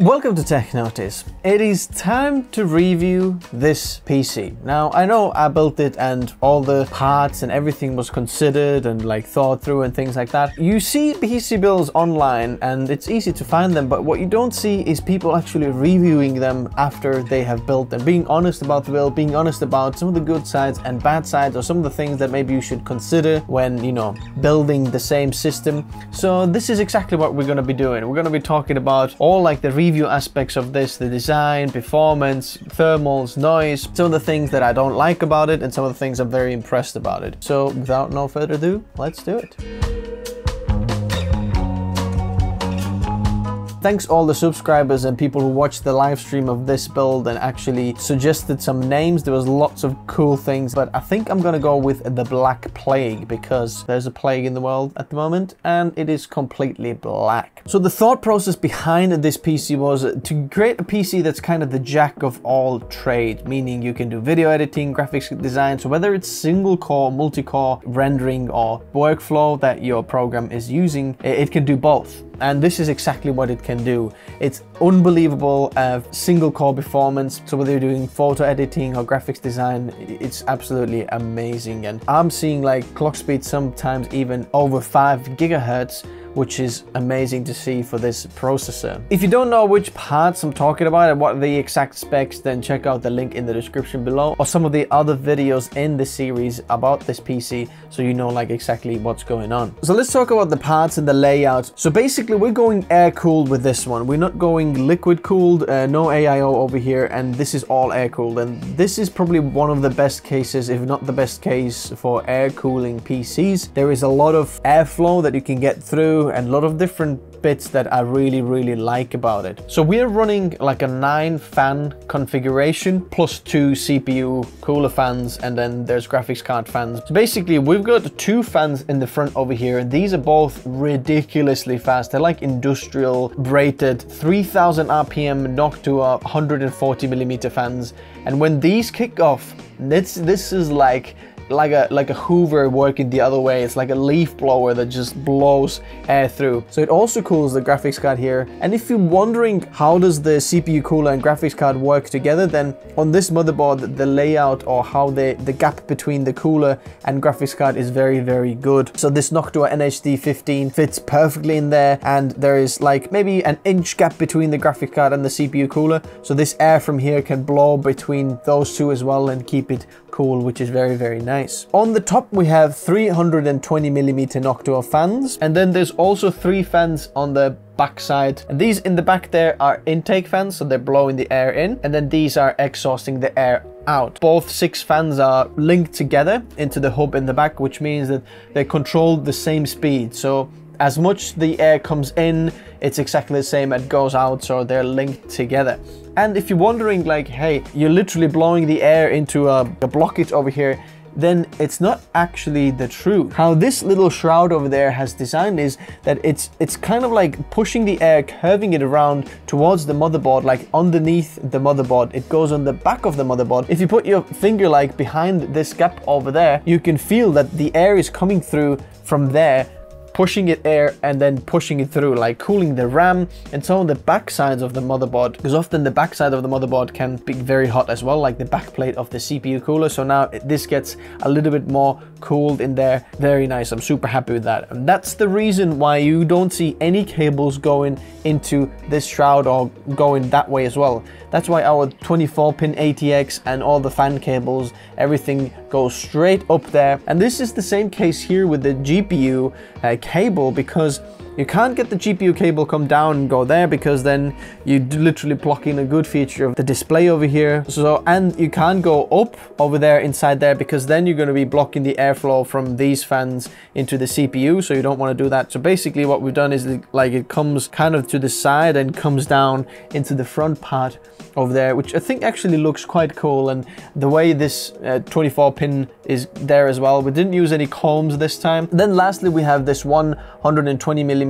Welcome to Tech Notice. It is time to review this PC. Now, I know I built it and all the parts and everything was considered and like thought through and things like that. You see PC builds online and it's easy to find them, but what you don't see is people actually reviewing them after they have built them, being honest about the build, being honest about some of the good sides and bad sides, or some of the things that maybe you should consider when, you know, building the same system. So this is exactly what we're going to be doing. We're going to be talking about all like the review aspects of this, the design, performance, thermals, noise, some of the things that I don't like about it and some of the things I'm very impressed about it. So without no further ado, let's do it. Thanks all the subscribers and people who watched the live stream of this build and actually suggested some names. There was lots of cool things, but I think I'm gonna go with the Black Plague because there's a plague in the world at the moment and it is completely black. So the thought process behind this PC was to create a PC that's kind of the jack of all trades, meaning you can do video editing, graphics design. So whether it's single core, multi-core, rendering or workflow that your program is using, it can do both. And this is exactly what it can do. It's unbelievable single core performance. So whether you're doing photo editing or graphics design, it's absolutely amazing. And I'm seeing like clock speed sometimes even over 5 GHz, which is amazing to see for this processor. If you don't know which parts I'm talking about and what the exact specs, then check out the link in the description below or some of the other videos in the series about this PC so you know like exactly what's going on. So let's talk about the parts and the layout. So basically we're going air-cooled with this one. We're not going liquid-cooled, no AIO over here, and this is all air-cooled, and this is probably one of the best cases, if not the best case, for air cooling PCs. There is a lot of airflow that you can get through and a lot of different bits that I really like about it. So we're running like a 9 fan configuration plus 2 CPU cooler fans, and then there's graphics card fans. So basically we've got 2 fans in the front over here, and these are both ridiculously fast. They're like industrial rated 3000 RPM Noctua 140mm fans, and when these kick off, this is like a Hoover working the other way. It's like a leaf blower that just blows air through. So it also cools the graphics card here. And if you're wondering how does the CPU cooler and graphics card work together, then on this motherboard, the layout or how the gap between the cooler and graphics card is very good. So this Noctua NH-D15 fits perfectly in there, and there is like maybe an inch gap between the graphics card and the CPU cooler. So this air from here can blow between those two as well and keep it cool, which is very nice. On the top we have 320mm Noctua fans, and then there's also 3 fans on the backside, and these in the back there are intake fans, so they're blowing the air in, and then these are exhausting the air out. Both 6 fans are linked together into the hub in the back, which means that they control the same speed. So as much the air comes in, it's exactly the same as it goes out, so they're linked together. And if you're wondering like, hey, you're literally blowing the air into a blockage over here, then it's not actually the truth. How this little shroud over there has designed is that it's kind of like pushing the air, curving it around towards the motherboard, like underneath the motherboard. It goes on the back of the motherboard. If you put your finger like behind this gap over there, you can feel that the air is coming through from there, pushing it air and then pushing it through, like cooling the RAM and some of the back sides of the motherboard, because often the back side of the motherboard can be very hot as well, like the back plate of the CPU cooler. So now this gets a little bit more cooled in there. Very nice. I'm super happy with that. And that's the reason why you don't see any cables going into this shroud or going that way as well. That's why our 24-pin ATX and all the fan cables, everything goes straight up there. And this is the same case here with the GPU cable, because you can't get the GPU cable come down and go there, because then you literally block in a good feature of the display over here. So, and you can't go up over there inside there, because then you're going to be blocking the airflow from these fans into the CPU, so you don't want to do that. So basically what we've done is like it comes kind of to the side and comes down into the front part over there, which I think actually looks quite cool. And the way this 24-pin is there as well, we didn't use any combs this time. Then lastly we have this 120mm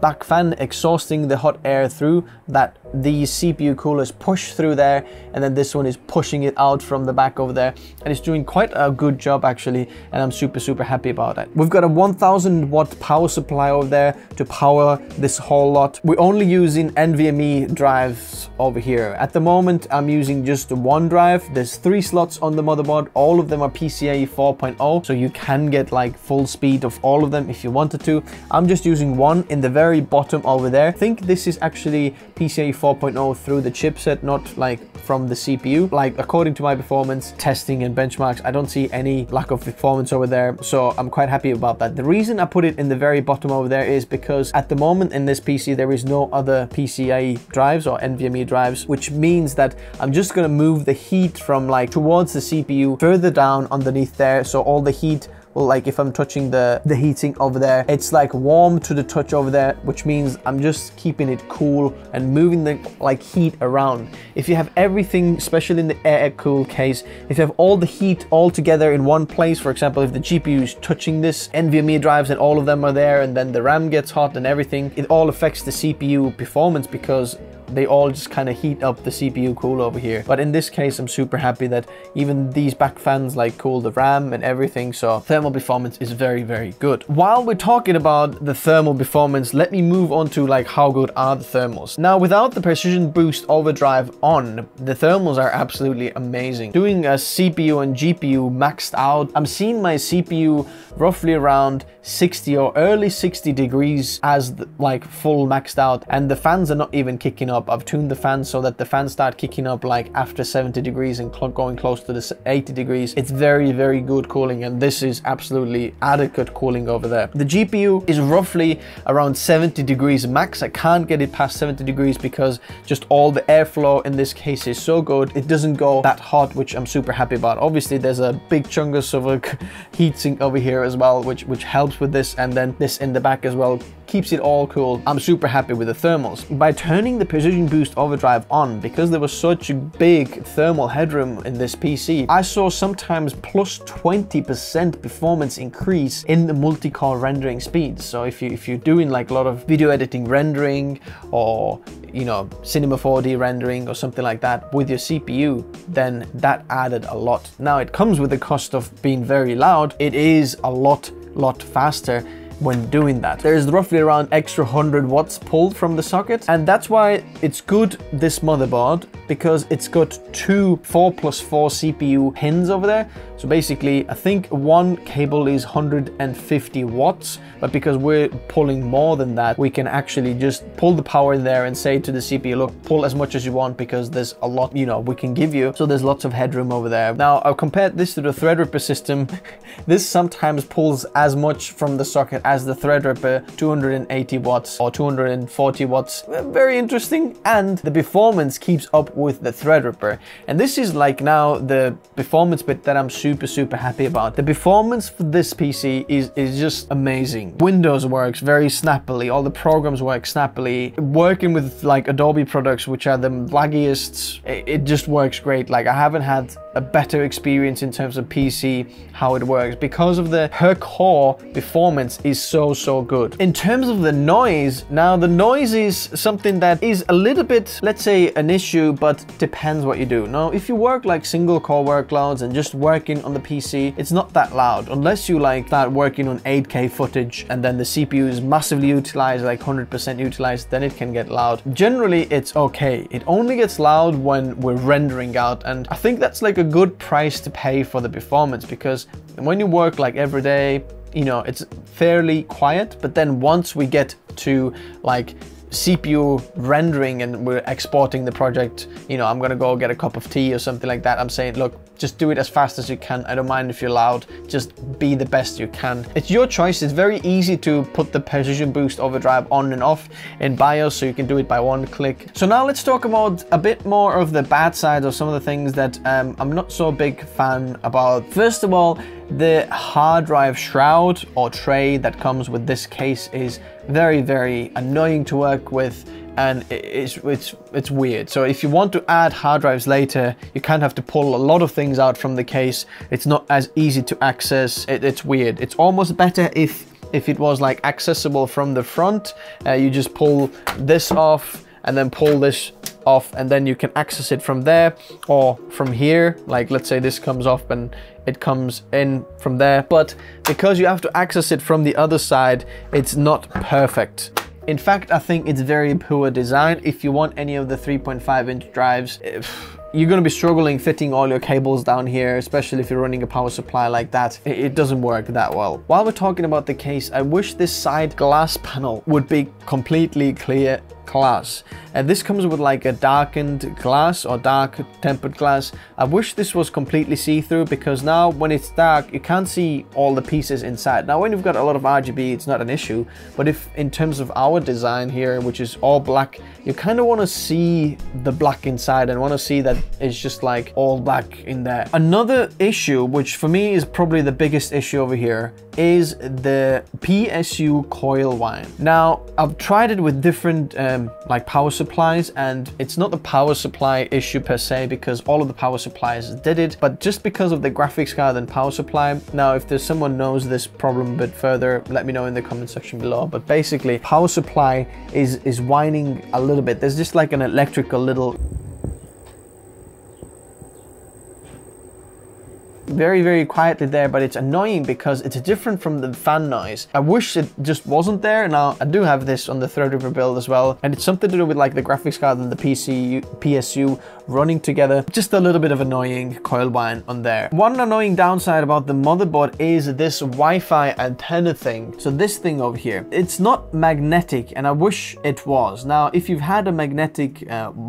back fan exhausting the hot air through that the CPU coolers push through there, and then this one is pushing it out from the back over there, and it's doing quite a good job actually, and I'm super happy about that. We've got a 1000 watt power supply over there to power this whole lot. We're only using NVMe drives over here at the moment. I'm using just one drive. There's 3 slots on the motherboard. All of them are PCIe 4.0, so you can get like full speed of all of them if you wanted to. I'm just using one in the very bottom over there. I think this is actually PCIe 4.0 through the chipset, not like from the CPU. Like, according to my performance testing and benchmarks, I don't see any lack of performance over there, so I'm quite happy about that. The reason I put it in the very bottom over there is because at the moment in this PC there is no other PCIe drives or NVMe drives, which means that I'm just going to move the heat from like towards the CPU further down underneath there, so all the heat, like if I'm touching the heatsink over there, it's like warm to the touch over there, which means I'm just keeping it cool and moving the like heat around. If you have everything, especially in the air-cool case, if you have all the heat all together in one place, for example, if the GPU is touching this NVMe drives and all of them are there, and then the RAM gets hot and everything, it all affects the CPU performance because they all just kind of heat up the CPU cooler over here. But in this case, I'm super happy that even these back fans like cool the RAM and everything, so thermal performance is very good. While we're talking about the thermal performance, let me move on to like how good are the thermals. Now, without the Precision Boost Overdrive on, the thermals are absolutely amazing. Doing a CPU and GPU maxed out, I'm seeing my CPU roughly around 60 or early 60 degrees as like full maxed out, and the fans are not even kicking up. I've tuned the fans so that the fans start kicking up like after 70 degrees and going close to the 80 degrees. It's very good cooling, and this is absolutely adequate cooling over there. The GPU is roughly around 70 degrees max. I can't get it past 70 degrees because just all the airflow in this case is so good. It doesn't go that hot, which I'm super happy about. Obviously, there's a big chungus of a heatsink over here as well, which helps with this, and then this in the back as well keeps it all cool. I'm super happy with the thermals. By turning the Precision Boost Overdrive on, because there was such a big thermal headroom in this PC, I saw sometimes plus 20% performance increase in the multi-core rendering speeds. So if you're doing like a lot of video editing rendering, or you know, Cinema 4D rendering or something like that with your CPU, then that added a lot. Now, it comes with the cost of being very loud. It is a lot faster when doing that. There's roughly around extra 100 watts pulled from the socket, and that's why it's good, this motherboard, because it's got two 4+4 CPU pins over there. So basically, I think one cable is 150 watts, but because we're pulling more than that, we can actually just pull the power in there and say to the CPU, look, pull as much as you want, because there's a lot, you know, we can give you. So there's lots of headroom over there. Now, I've compared this to the Threadripper system. This sometimes pulls as much from the socket as the Threadripper, 280 watts or 240 watts. Very interesting. And the performance keeps up with the Threadripper. And this is like now the performance bit that I'm super happy about. The performance for this PC is just amazing. Windows works very snappily, all the programs work snappily. Working with like Adobe products, which are the laggiest, it just works great. Like, I haven't had a better experience in terms of PC, how it works, because of her core performance is so good. In terms of the noise, now the noise is something that is a little bit, let's say, an issue, but depends what you do. Now, if you work like single core workloads and just working on the PC, it's not that loud, unless you like start working on 8K footage and then the CPU is massively utilized, like 100% utilized, then it can get loud. Generally, it's okay. It only gets loud when we're rendering out, and I think that's like a good price to pay for the performance, because when you work like every day, you know, it's fairly quiet, but then once we get to like CPU rendering and we're exporting the project, you know, I'm gonna go get a cup of tea or something like that, I'm saying, look, just do it as fast as you can. I don't mind if you're loud, just be the best you can. It's your choice. It's very easy to put the Precision Boost Overdrive on and off in BIOS, so you can do it by one click. So now let's talk about a bit more of the bad side of some of the things that I'm not so big fan about. First of all, the hard drive shroud or tray that comes with this case is very annoying to work with, and it's weird. So if you want to add hard drives later, you kind of have to pull a lot of things out from the case. It's not as easy to access. It's weird. It's almost better if it was like accessible from the front. You just pull this off and then pull this off, and then you can access it from there or from here. Like, let's say this comes off and it comes in from there, but because you have to access it from the other side, it's not perfect. In fact, I think it's very poor design. If you want any of the 3.5-inch drives, you're going to be struggling fitting all your cables down here, especially if you're running a power supply like that. It doesn't work that well. While we're talking about the case, I wish this side glass panel would be completely clear glass, and this comes with like a darkened glass or dark tempered glass. I wish this was completely see-through, because now when it's dark you can't see all the pieces inside. Now when you've got a lot of RGB it's not an issue, but if in terms of our design here, which is all black, you kind of want to see the black inside and want to see that it's just like all black in there. Another issue, which for me is probably the biggest issue over here, is the PSU coil wind. Now I've tried it with different like power supplies, and it's not the power supply issue per se, because all of the power supplies did it, but just because of the graphics card and power supply. Now if there's someone knows this problem a bit further, let me know in the comment section below, but basically power supply is whining a little bit. There's just like an electrical little very quietly there, but it's annoying because it's different from the fan noise. I wish it just wasn't there. Now I do have this on the Threadripper build as well, and it's something to do with like the graphics card and the PSU running together. Just a little bit of annoying coil whine on there. One annoying downside about the motherboard is this Wi-Fi antenna thing. So this thing over here, it's not magnetic, and I wish it was. Now if you've had a magnetic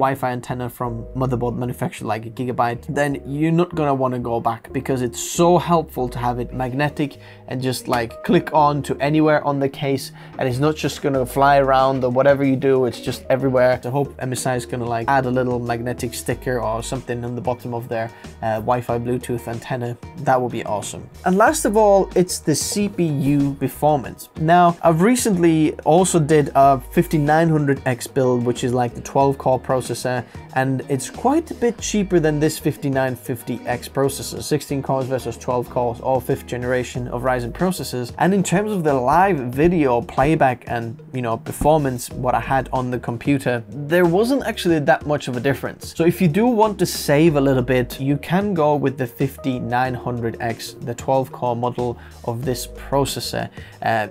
Wi-Fi antenna from motherboard manufacturer like a Gigabyte, then you're not gonna want to go back, because it's so helpful to have it magnetic and just like click on to anywhere on the case, and it's not just gonna fly around or whatever you do, it's just everywhere. I hope MSI is gonna like add a little magnetic sticker or something on the bottom of their Wi-Fi Bluetooth antenna. That would be awesome. And last of all, it's the CPU performance. Now I've recently also did a 5900x build, which is like the 12-core processor, and it's quite a bit cheaper than this 5950x processor. 16 cores versus 12 cores, all 5th generation of Ryzen processors. And in terms of the live video playback and, you know, performance, what I had on the computer, there wasn't actually that much of a difference. So if you do want to save a little bit, you can go with the 5900x, the 12-core model of this processor,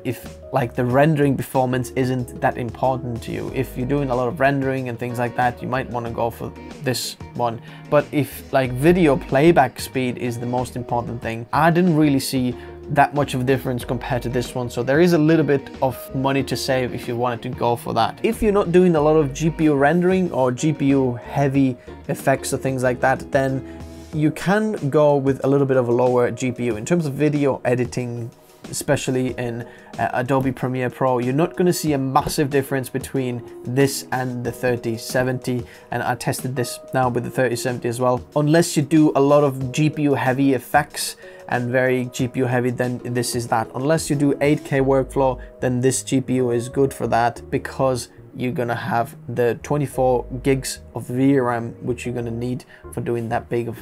if like the rendering performance isn't that important to you. If you're doing a lot of rendering and things like that, you might want to go for this one. But if like video playback speed is the most important thing, I didn't really see that much of a difference compared to this one. So there is a little bit of money to save if you wanted to go for that. If you're not doing a lot of GPU rendering or GPU heavy effects or things like that, then you can go with a little bit of a lower GPU. In terms of video editing, especially in Adobe Premiere Pro, you're not going to see a massive difference between this and the 3070, and I tested this now with the 3070 as well. Unless you do a lot of GPU heavy effects and very GPU heavy, then this is that. Unless you do 8K workflow, then this GPU is good for that, because you're gonna have the 24 gigs of VRAM, which you're gonna need for doing that big of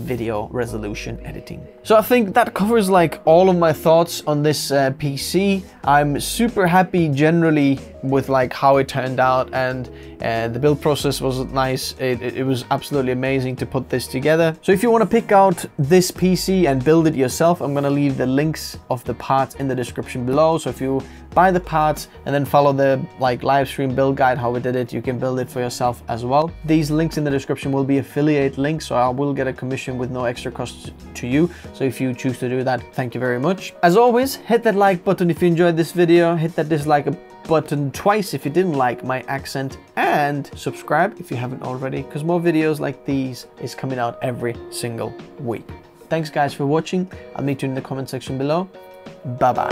video resolution editing. So I think that covers like all of my thoughts on this PC. I'm super happy generally with like how it turned out, and the build process was nice. It was absolutely amazing to put this together. So if you want to pick out this PC and build it yourself, I'm going to leave the links of the parts in the description below. So if you buy the parts and then follow the like live stream build guide how we did it, you can build it for yourself as well. These links in the description will be affiliate links, so I will get a commission with no extra cost to you. So if you choose to do that, thank you very much. As always, hit that like button if you enjoyed this video, hit that dislike button twice if you didn't like my accent, and subscribe if you haven't already, because more videos like these is coming out every single week. Thanks guys for watching. I'll meet you in the comment section below. Bye bye.